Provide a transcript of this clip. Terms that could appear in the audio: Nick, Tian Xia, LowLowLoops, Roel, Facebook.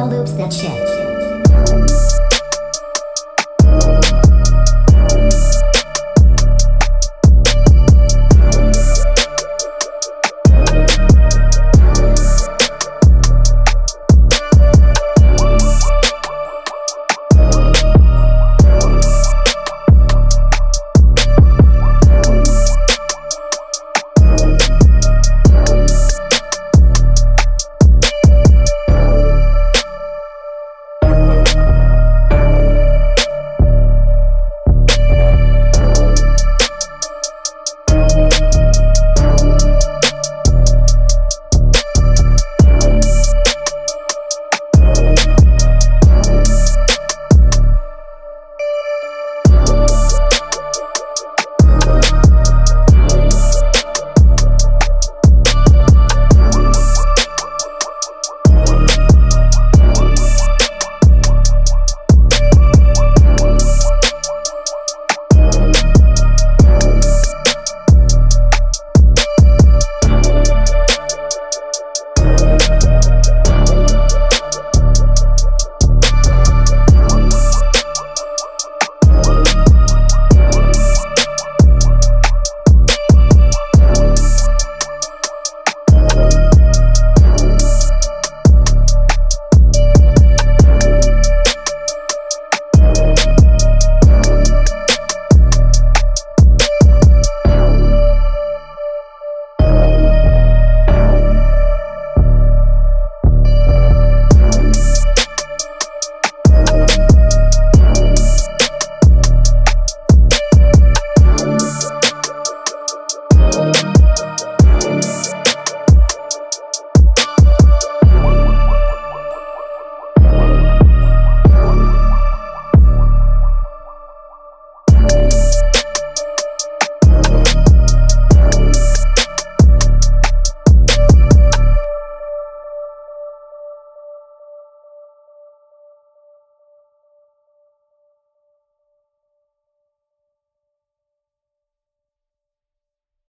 LowLowLoops that shit.